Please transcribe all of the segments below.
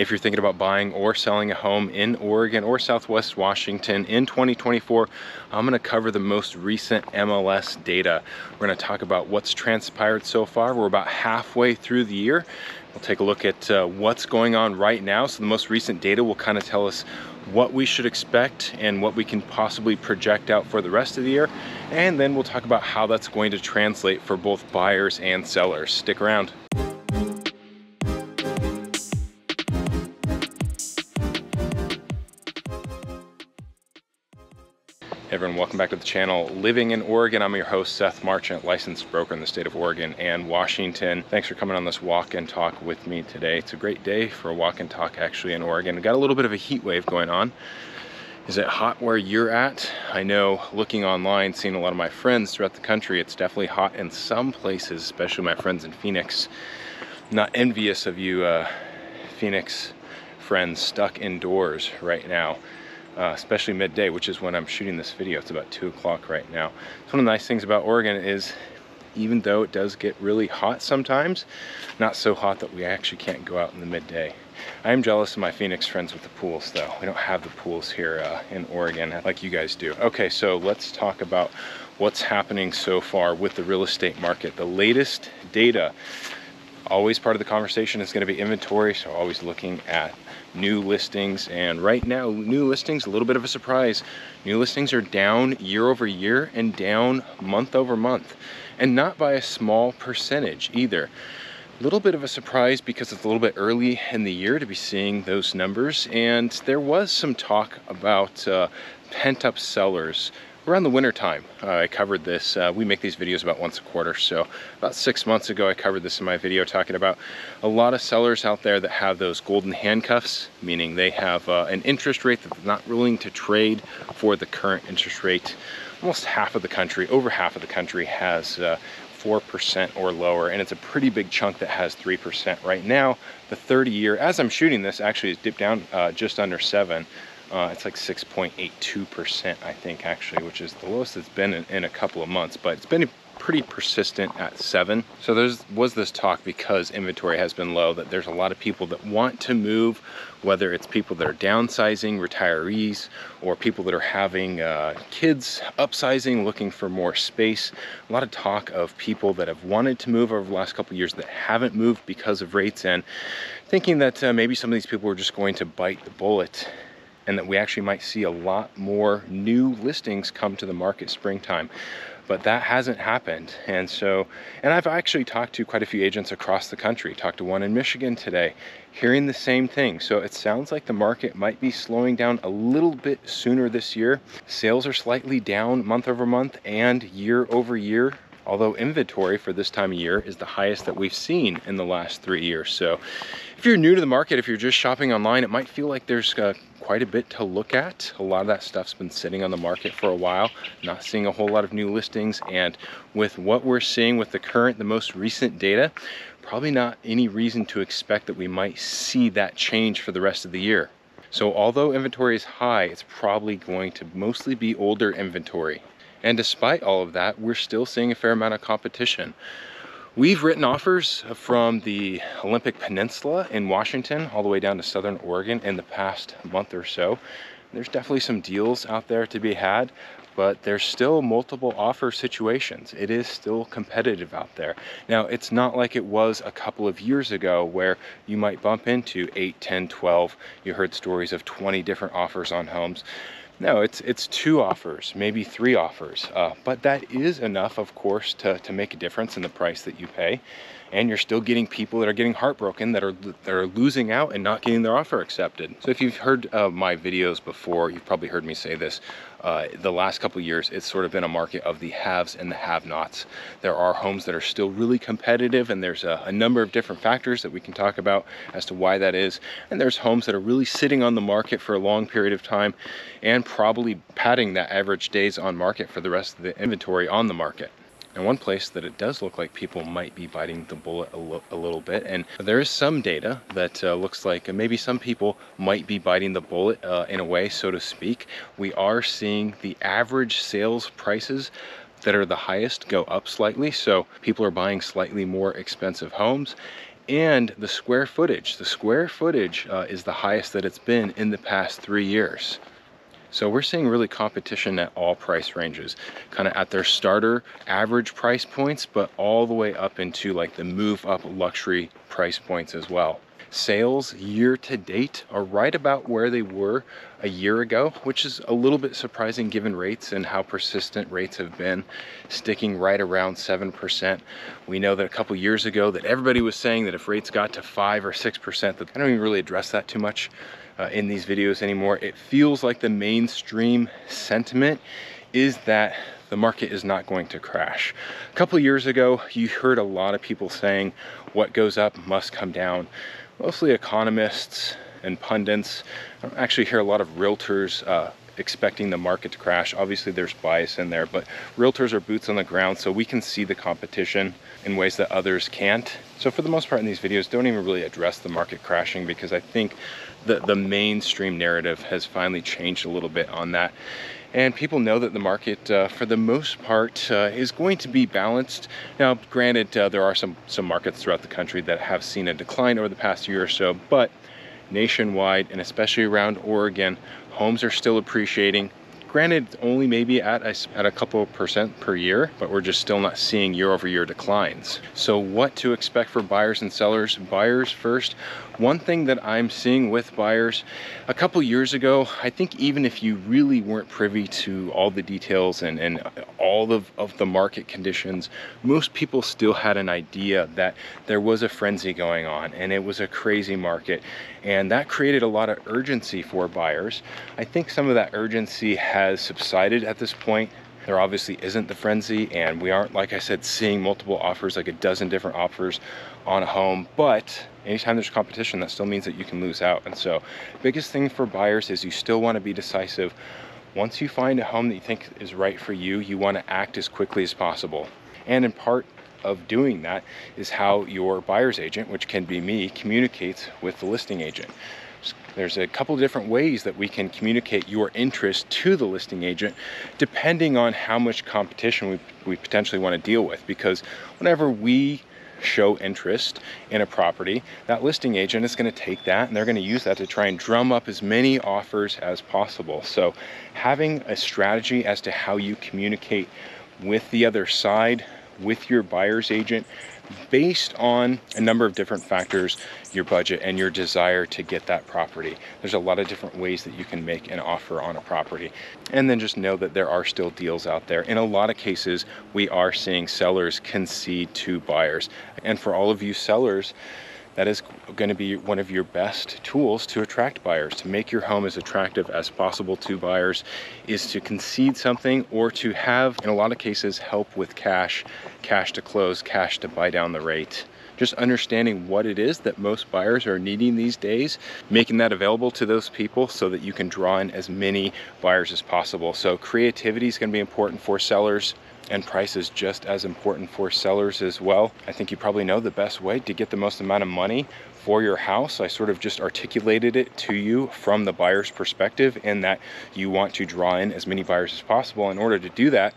If you're thinking about buying or selling a home in Oregon or Southwest Washington in 2024, I'm going to cover the most recent MLS data. We're going to talk about what's transpired so far. We're about halfway through the year. We'll take a look at what's going on right now. So the most recent data will kind of tell us what we should expect and what we can possibly project out for the rest of the year. And then we'll talk about how that's going to translate for both buyers and sellers. Stick around. Everyone, welcome back to the channel. Living in Oregon, I'm your host, Seth Marchant, licensed broker in the state of Oregon and Washington. Thanks for coming on this walk and talk with me today. It's a great day for a walk and talk actually in Oregon. We've got a little bit of a heat wave going on. Is it hot where you're at? I know looking online, seeing a lot of my friends throughout the country, it's definitely hot in some places, especially my friends in Phoenix. I'm not envious of you Phoenix friends stuck indoors right now. Especially midday, which is when I'm shooting this video. It's about 2 o'clock right now. So one of the nice things about Oregon is even though it does get really hot sometimes, not so hot that we actually can't go out in the midday. I am jealous of my Phoenix friends with the pools though. We don't have the pools here in Oregon like you guys do. Okay, so let's talk about what's happening so far with the real estate market. The latest data, always part of the conversation, is going to be inventory, so always looking at new listings. And right now, new listings, a little bit of a surprise, new listings are down year over year and down month over month, and not by a small percentage either. A little bit of a surprise because it's a little bit early in the year to be seeing those numbers, and there was some talk about pent-up sellers around the winter time. I covered this. We make these videos about once a quarter, so about 6 months ago I covered this in my video, talking about a lot of sellers out there that have those golden handcuffs, meaning they have an interest rate that they're not willing to trade for the current interest rate. Almost half of the country, over half of the country, has 4% or lower, and it's a pretty big chunk that has 3%. Right now, the 30-year, as I'm shooting this, actually has dipped down just under 7. It's like 6.82%, I think, actually, which is the lowest it's been in a couple of months, but it's been pretty persistent at 7. So there was this talk, because inventory has been low, that there's a lot of people that want to move, whether it's people that are downsizing, retirees, or people that are having kids, upsizing, looking for more space. A lot of talk of people that have wanted to move over the last couple of years that haven't moved because of rates, and thinking that maybe some of these people are just going to bite the bullet, and that we actually might see a lot more new listings come to the market springtime. But that hasn't happened. And so, and I've actually talked to quite a few agents across the country, talked to one in Michigan today, hearing the same thing. So it sounds like the market might be slowing down a little bit sooner this year. Sales are slightly down month over month and year over year, although inventory for this time of year is the highest that we've seen in the last 3 years. So if you're new to the market, if you're just shopping online, it might feel like there's quite a bit to look at. A lot of that stuff's been sitting on the market for a while, not seeing a whole lot of new listings. And with what we're seeing with the most recent data, probably not any reason to expect that we might see that change for the rest of the year. So although inventory is high, it's probably going to mostly be older inventory. And despite all of that, we're still seeing a fair amount of competition. We've written offers from the Olympic Peninsula in Washington all the way down to Southern Oregon in the past month or so. There's definitely some deals out there to be had, but there's still multiple offer situations. It is still competitive out there. Now, it's not like it was a couple of years ago where you might bump into 8, 10, 12. You heard stories of 20 different offers on homes. No, it's 2 offers, maybe 3 offers, but that is enough, of course, to make a difference in the price that you pay. And you're still getting people that are getting heartbroken, that are losing out and not getting their offer accepted. So if you've heard my videos before, you've probably heard me say this. The last couple of years, it's sort of been a market of the haves and the have-nots. There are homes that are still really competitive, and there's a number of different factors that we can talk about as to why that is. And there's homes that are really sitting on the market for a long period of time and probably padding that average days on market for the rest of the inventory on the market. And one place that it does look like people might be biting the bullet a little bit, and there is some data that looks like maybe some people might be biting the bullet in a way, so to speak. We are seeing the average sales prices that are the highest go up slightly, so people are buying slightly more expensive homes. and the square footage. The square footage is the highest that it's been in the past 3 years. So we're seeing really competition at all price ranges, kind of at their starter average price points, but all the way up into like the move up luxury price points as well. Sales year to date are right about where they were a year ago, which is a little bit surprising given rates and how persistent rates have been, sticking right around 7%. We know that a couple years ago that everybody was saying that if rates got to 5 or 6%, that I don't even really address that too much in these videos anymore. It feels like the mainstream sentiment is that the market is not going to crash. A couple years ago, you heard a lot of people saying what goes up must come down. Mostly economists and pundits. I don't actually hear a lot of realtors expecting the market to crash. Obviously there's bias in there, but realtors are boots on the ground, so we can see the competition in ways that others can't. So for the most part in these videos, don't even really address the market crashing, because I think the mainstream narrative has finally changed a little bit on that. And people know that the market, for the most part, is going to be balanced. Now, granted, there are some markets throughout the country that have seen a decline over the past year or so, but nationwide, and especially around Oregon, homes are still appreciating. Granted, only maybe at a couple % per year, but we're just still not seeing year-over-year declines. So what to expect for buyers and sellers? Buyers first. One thing that I'm seeing with buyers, a couple years ago, I think even if you really weren't privy to all the details and all of the market conditions, most people still had an idea that there was a frenzy going on and it was a crazy market. And that created a lot of urgency for buyers. I think some of that urgency has subsided at this point. There obviously isn't the frenzy, and we aren't, like I said, seeing multiple offers, like a dozen different offers on a home. But anytime there's competition, that still means that you can lose out. And so biggest thing for buyers is you still want to be decisive. Once you find a home that you think is right for you, you want to act as quickly as possible. And in part of doing that is how your buyer's agent, which can be me, communicates with the listing agent. There's a couple different ways that we can communicate your interest to the listing agent, depending on how much competition we potentially want to deal with. Because whenever we show interest in a property, that listing agent is going to take that and they're going to use that to try and drum up as many offers as possible. So having a strategy as to how you communicate with the other side, with your buyer's agent, based on a number of different factors, your budget and your desire to get that property. There's a lot of different ways that you can make an offer on a property. And then just know that there are still deals out there. In a lot of cases, we are seeing sellers concede to buyers. And for all of you sellers, that is going to be one of your best tools to attract buyers. To make your home as attractive as possible to buyers is to concede something, or to have, in a lot of cases, help with cash, cash to close, cash to buy down the rate. Just understanding what it is that most buyers are needing these days, making that available to those people so that you can draw in as many buyers as possible. So creativity is going to be important for sellers, and price is just as important for sellers as well. I think you probably know the best way to get the most amount of money for your house. I sort of just articulated it to you from the buyer's perspective, in that you want to draw in as many buyers as possible. In order to do that,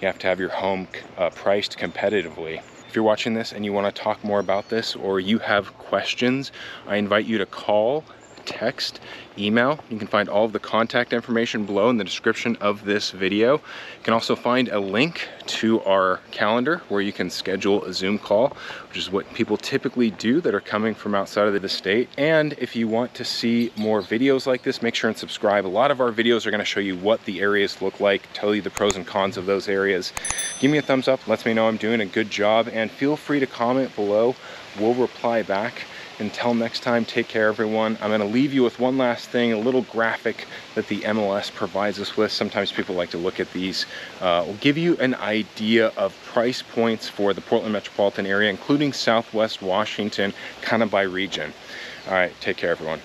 you have to have your home priced competitively. If you're watching this and you want to talk more about this, or you have questions, I invite you to call, text, email. You can find all of the contact information below in the description of this video. You can also find a link to our calendar where you can schedule a Zoom call, which is what people typically do that are coming from outside of the state. And if you want to see more videos like this, make sure and subscribe. A lot of our videos are going to show you what the areas look like, tell you the pros and cons of those areas. Give me a thumbs up, lets me know I'm doing a good job, and feel free to comment below. We'll reply back. Until next time, take care, everyone. I'm going to leave you with one last thing, a little graphic that the MLS provides us with. Sometimes people like to look at these. We'll give you an idea of price points for the Portland metropolitan area, including Southwest Washington, kind of by region. All right, take care, everyone.